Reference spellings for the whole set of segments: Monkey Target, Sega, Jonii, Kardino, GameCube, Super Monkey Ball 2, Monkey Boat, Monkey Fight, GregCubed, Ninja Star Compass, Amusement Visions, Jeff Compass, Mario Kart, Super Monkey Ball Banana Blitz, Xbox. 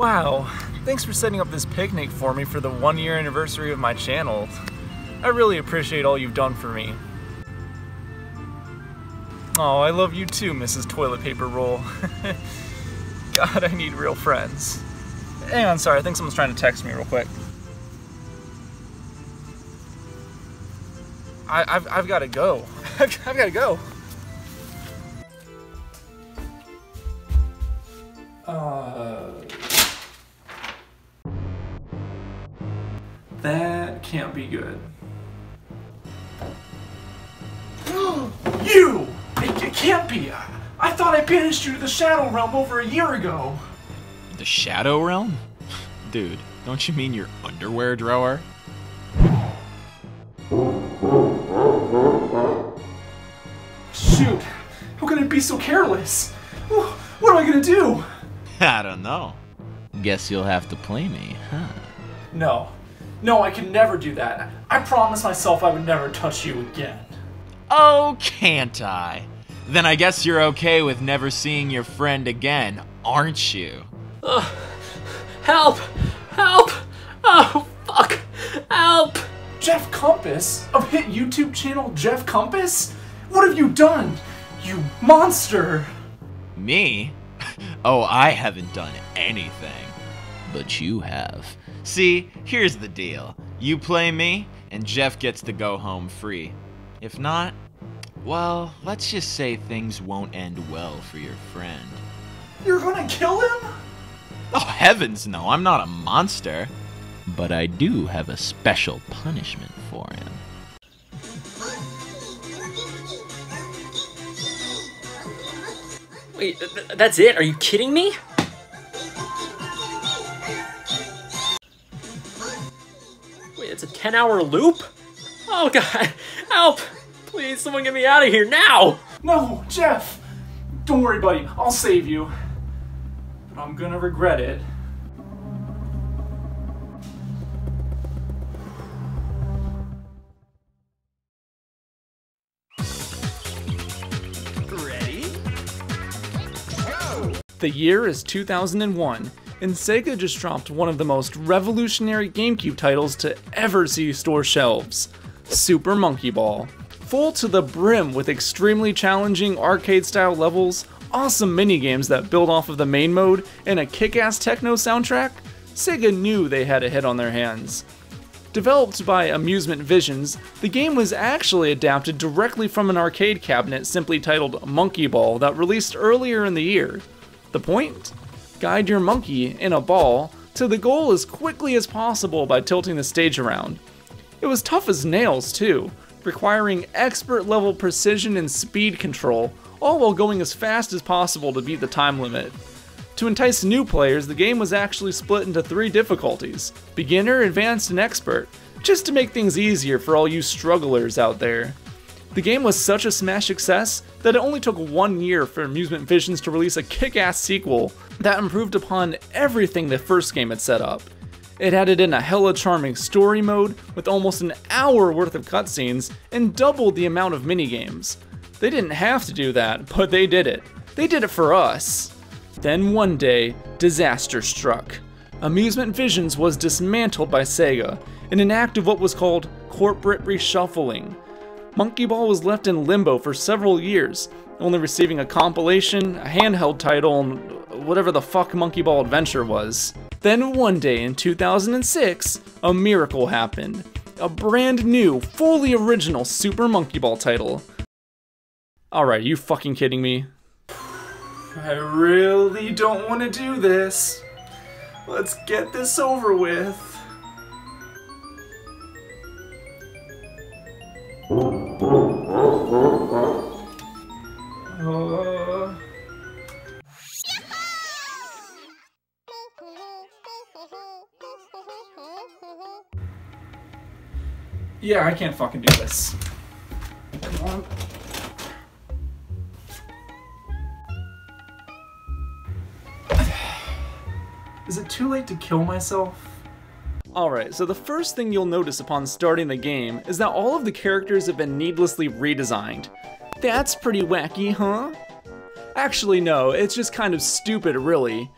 Wow, thanks for setting up this picnic for me for the 1-year anniversary of my channel. I really appreciate all you've done for me. Oh, I love you too, Mrs. Toilet Paper Roll. God, I need real friends. Hang on, sorry, I think someone's trying to text me real quick. I've got to go. I've got to go. That can't be good. You! It can't be! I thought I banished you to the Shadow Realm over a year ago! The Shadow Realm? Dude, don't you mean your underwear drawer? Shoot! How could I be so careless? What am I gonna do? I don't know. Guess you'll have to play me, huh? No. No, I can never do that. I promised myself I would never touch you again. Oh, can't I? Then I guess you're okay with never seeing your friend again, aren't you? Help! Help! Oh, fuck! Help! Jeff Compass? Of hit YouTube channel Jeff Compass? What have you done? You monster! Me? Oh, I haven't done anything. But you have. See, here's the deal. You play me, and Jeff gets to go home free. If not, well, let's just say things won't end well for your friend. You're gonna kill him? Oh, heavens no, I'm not a monster. But I do have a special punishment for him. Wait, that's it? Are you kidding me? Wait, it's a 10-hour loop? Oh god, help! Please, someone get me out of here now! No, Jeff! Don't worry, buddy, I'll save you. But I'm gonna regret it. Ready? Go! The year is 2001, and Sega just dropped one of the most revolutionary GameCube titles to ever see store shelves. Super Monkey Ball. Full to the brim with extremely challenging arcade-style levels, awesome minigames that build off of the main mode, and a kick-ass techno soundtrack, Sega knew they had a hit on their hands. Developed by Amusement Visions, the game was actually adapted directly from an arcade cabinet simply titled Monkey Ball that released earlier in the year. The point? Guide your monkey in a ball to the goal as quickly as possible by tilting the stage around. It was tough as nails too, requiring expert level precision and speed control, all while going as fast as possible to beat the time limit. To entice new players, the game was actually split into 3 difficulties: beginner, advanced, and expert, just to make things easier for all you strugglers out there. The game was such a smash success that it only took 1 year for Amusement Visions to release a kick-ass sequel that improved upon everything the first game had set up. It added in a hella charming story mode with almost an hour worth of cutscenes and doubled the amount of minigames. They didn't have to do that, but they did it. They did it for us. Then one day, disaster struck. Amusement Visions was dismantled by Sega in an act of what was called corporate reshuffling. Monkey Ball was left in limbo for several years, only receiving a compilation, a handheld title, and whatever the fuck Monkey Ball Adventure was. Then one day in 2006, a miracle happened. A brand new, fully original Super Monkey Ball title. Alright, are you fucking kidding me? I really don't want to do this. Let's get this over with. Yeah, I can't fucking do this. Come on. Is it too late to kill myself? Alright, so the first thing you'll notice upon starting the game is that all of the characters have been needlessly redesigned. That's pretty wacky, huh? Actually no, it's just kind of stupid really.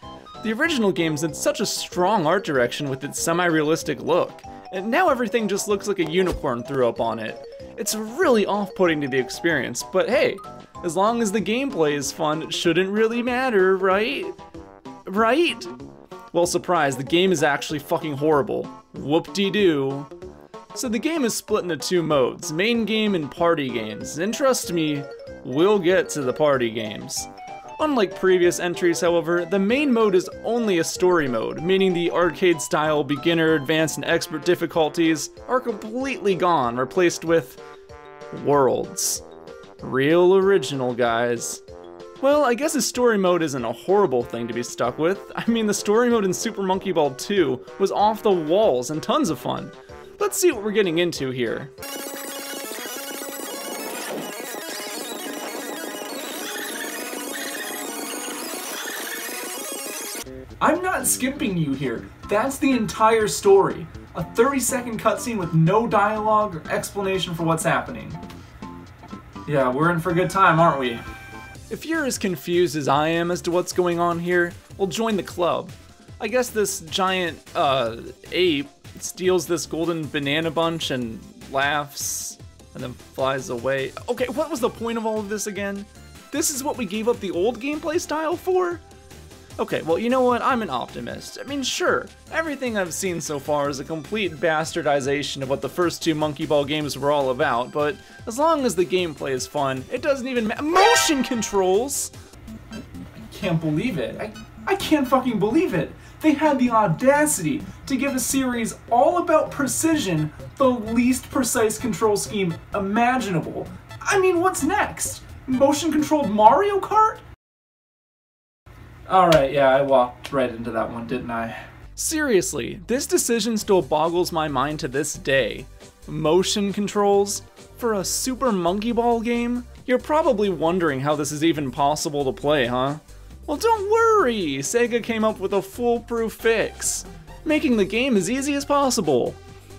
The original games had such a strong art direction with its semi-realistic look, and now everything just looks like a unicorn threw up on it. It's really off-putting to the experience, but hey, as long as the gameplay is fun, it shouldn't really matter, right? Right? Well, surprise, the game is actually fucking horrible. Whoop-de-doo. So the game is split into two modes, main game and party games, and trust me, we'll get to the party games. Unlike previous entries, however, the main mode is only a story mode, meaning the arcade-style beginner, advanced, and expert difficulties are completely gone, replaced with worlds. Real original, guys. Well, I guess a story mode isn't a horrible thing to be stuck with. I mean, the story mode in Super Monkey Ball 2 was off the walls and tons of fun. Let's see what we're getting into here. I'm not skipping you here. That's the entire story. A 30-second cutscene with no dialogue or explanation for what's happening. Yeah, we're in for a good time, aren't we? If you're as confused as I am as to what's going on here, well, join the club. I guess this giant, ape steals this golden banana bunch and laughs and then flies away. Okay, what was the point of all of this again? This is what we gave up the old gameplay style for? Okay, well, you know what? I'm an optimist. I mean, sure, everything I've seen so far is a complete bastardization of what the first two Monkey Ball games were all about, but as long as the gameplay is fun, it doesn't even matter. Motion controls! I can't believe it. I can't fucking believe it. They had the audacity to give a series all about precision the least precise control scheme imaginable. I mean, what's next? Motion-controlled Mario Kart? Alright, yeah, I walked right into that one, didn't I? Seriously, this decision still boggles my mind to this day. Motion controls? For a Super Monkey Ball game? You're probably wondering how this is even possible to play, huh? Well, don't worry! Sega came up with a foolproof fix, making the game as easy as possible.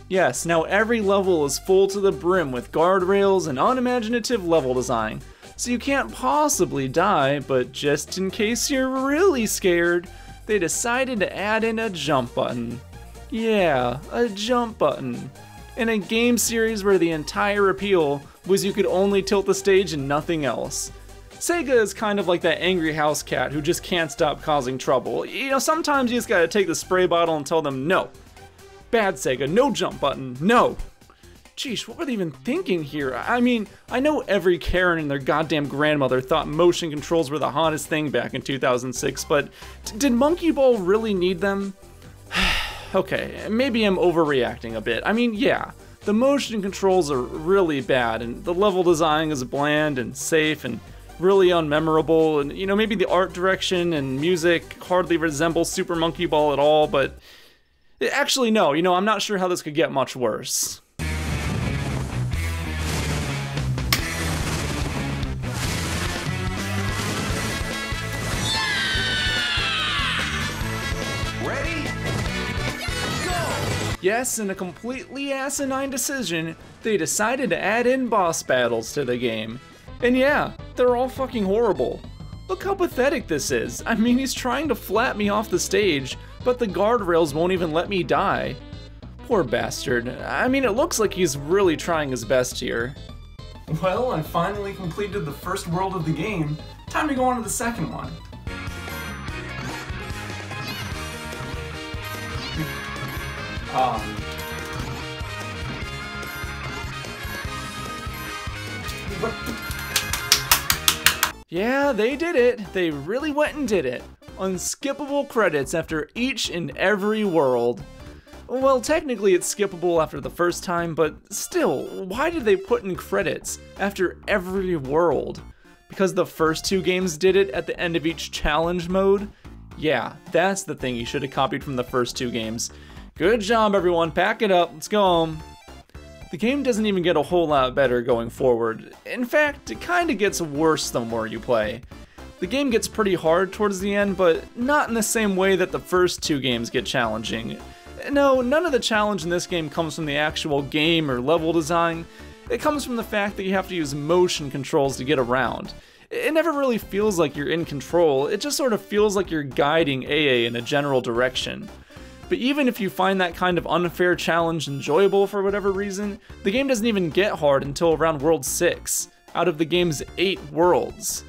Yes, now every level is full to the brim with guardrails and unimaginative level design. So you can't possibly die, but just in case you're really scared, they decided to add in a jump button. Yeah, a jump button. In a game series where the entire appeal was you could only tilt the stage and nothing else. Sega is kind of like that angry house cat who just can't stop causing trouble. You know, sometimes you just gotta take the spray bottle and tell them, no. Bad Sega, no jump button, no. Jeez, what were they even thinking here? I mean, I know every Karen and their goddamn grandmother thought motion controls were the hottest thing back in 2006, but did Monkey Ball really need them? Okay, maybe I'm overreacting a bit. I mean, yeah, the motion controls are really bad, and the level design is bland and safe and really unmemorable, and, you know, maybe the art direction and music hardly resemble Super Monkey Ball at all, but... Actually, no, you know, I'm not sure how this could get much worse. Yes, in a completely asinine decision, they decided to add in boss battles to the game. And yeah, they're all fucking horrible. Look how pathetic this is. I mean, he's trying to flat me off the stage, but the guardrails won't even let me die. Poor bastard. I mean, it looks like he's really trying his best here. Well, I finally completed the first world of the game. Time to go on to the second one. Yeah, they did it. They really went and did it. Unskippable credits after each and every world. Well, technically it's skippable after the first time, but still, why did they put in credits after every world? Because the first two games did it at the end of each challenge mode? Yeah, that's the thing you should have copied from the first two games. Good job, everyone. Pack it up. Let's go home. The game doesn't even get a whole lot better going forward. In fact, it kind of gets worse the more you play. The game gets pretty hard towards the end, but not in the same way that the first two games get challenging. No, none of the challenge in this game comes from the actual game or level design. It comes from the fact that you have to use motion controls to get around. It never really feels like you're in control, it just sort of feels like you're guiding AA in a general direction. But even if you find that kind of unfair challenge enjoyable for whatever reason, the game doesn't even get hard until around World 6, out of the game's 8 worlds.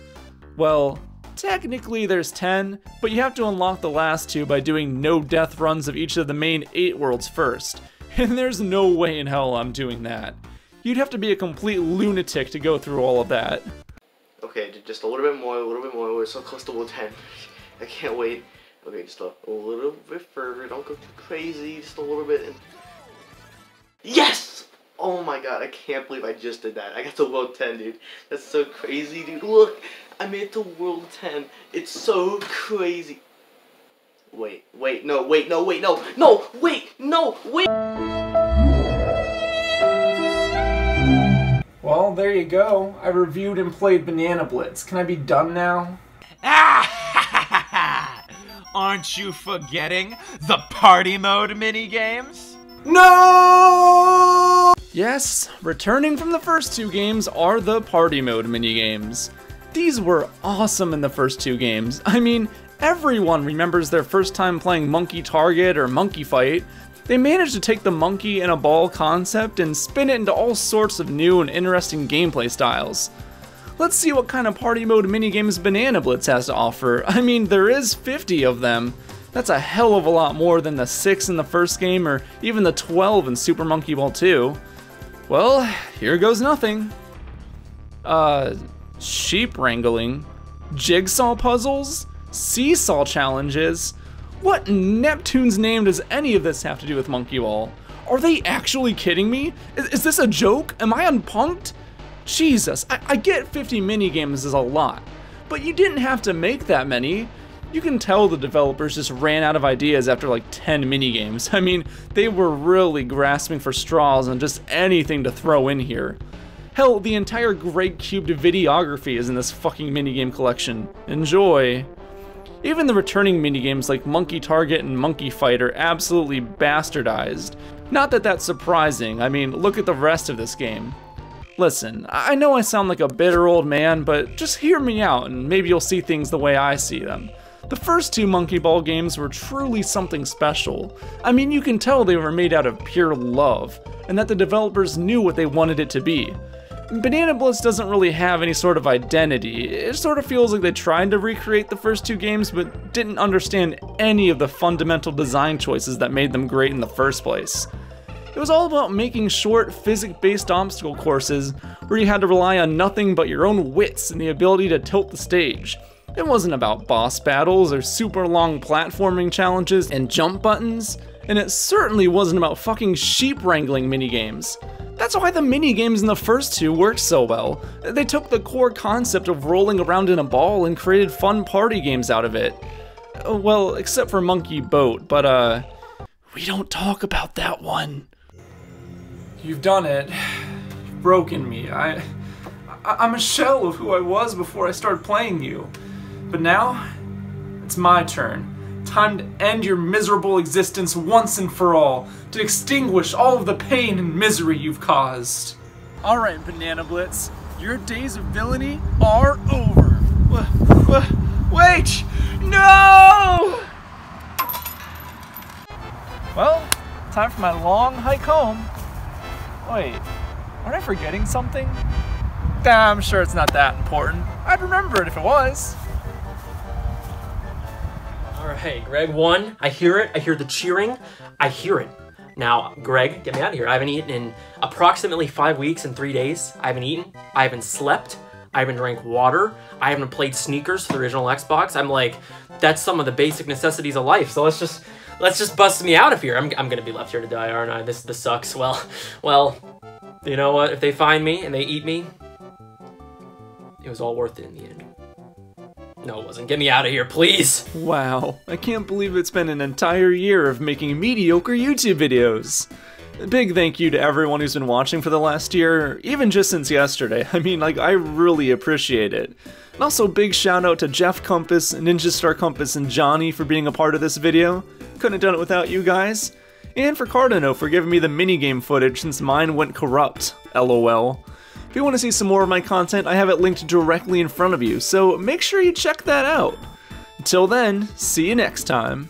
Well, technically there's 10, but you have to unlock the last 2 by doing no death runs of each of the main 8 worlds first, and there's no way in hell I'm doing that. You'd have to be a complete lunatic to go through all of that. Okay, just a little bit more, we're so close to World 10, I can't wait. Okay, just a little bit further, don't go too crazy, just a little bit, and... Yes! Oh my god, I can't believe I just did that. I got to World 10, dude. That's so crazy, dude. Look, I made it to World 10. It's so crazy. Wait, wait, no, wait, no, wait, no, no, wait, no, wait! Well, there you go. I reviewed and played Banana Blitz. Can I be done now? Ah! Aren't you forgetting the party mode minigames? No! Yes, returning from the first 2 games are the party mode minigames. These were awesome in the first 2 games. I mean, everyone remembers their first time playing Monkey Target or Monkey Fight. They managed to take the monkey and a ball concept and spin it into all sorts of new and interesting gameplay styles. Let's see what kind of party mode minigames Banana Blitz has to offer. I mean, there is 50 of them. That's a hell of a lot more than the 6 in the first game or even the 12 in Super Monkey Ball 2. Well, here goes nothing. Sheep wrangling, jigsaw puzzles, seesaw challenges. What in Neptune's name does any of this have to do with Monkey Ball? Are they actually kidding me? Is this a joke? Am I unpunked? Jesus, I get 50 minigames is a lot, but you didn't have to make that many. You can tell the developers just ran out of ideas after like 10 minigames. I mean, they were really grasping for straws and just anything to throw in here. Hell, the entire GregCubed videography is in this fucking minigame collection. Enjoy. Even the returning minigames like Monkey Target and Monkey Fight are absolutely bastardized. Not that that's surprising, I mean, look at the rest of this game. Listen, I know I sound like a bitter old man, but just hear me out and maybe you'll see things the way I see them. The first 2 Monkey Ball games were truly something special. I mean, you can tell they were made out of pure love, and that the developers knew what they wanted it to be. Banana Blitz doesn't really have any sort of identity. It sort of feels like they tried to recreate the first 2 games, but didn't understand any of the fundamental design choices that made them great in the first place. It was all about making short, physics-based obstacle courses where you had to rely on nothing but your own wits and the ability to tilt the stage. It wasn't about boss battles or super long platforming challenges and jump buttons, and it certainly wasn't about fucking sheep wrangling minigames. That's why the minigames in the first 2 worked so well. They took the core concept of rolling around in a ball and created fun party games out of it. Well, except for Monkey Boat, but we don't talk about that one. You've done it. You've broken me. I'm a shell of who I was before I started playing you. But now, it's my turn. Time to end your miserable existence once and for all, to extinguish all of the pain and misery you've caused. Alright, Banana Blitz, your days of villainy are over. Wait! No! Well, time for my long hike home. Wait, aren't I forgetting something? Nah, I'm sure it's not that important. I'd remember it if it was. Alright, Greg won. I hear it. I hear the cheering. I hear it. Now, Greg, get me out of here. I haven't eaten in approximately 5 weeks and 3 days. I haven't eaten. I haven't slept. I haven't drank water. I haven't played sneakers for the original Xbox. I'm like, that's some of the basic necessities of life, so let's just bust me out of here. I'm gonna be left here to die, aren't I? This sucks. Well, you know what? If they find me and they eat me, it was all worth it in the end. No, it wasn't. Get me out of here, please. Wow, I can't believe it's been an entire year of making mediocre YouTube videos. A big thank you to everyone who's been watching for the last year, even just since yesterday. I mean, like, I really appreciate it. And also big shout out to Jeff Compass, Ninja Star Compass, and Jonii for being a part of this video. Couldn't have done it without you guys. And for Kardino for giving me the minigame footage since mine went corrupt, lol. If you want to see some more of my content, I have it linked directly in front of you, so make sure you check that out. Until then, see you next time.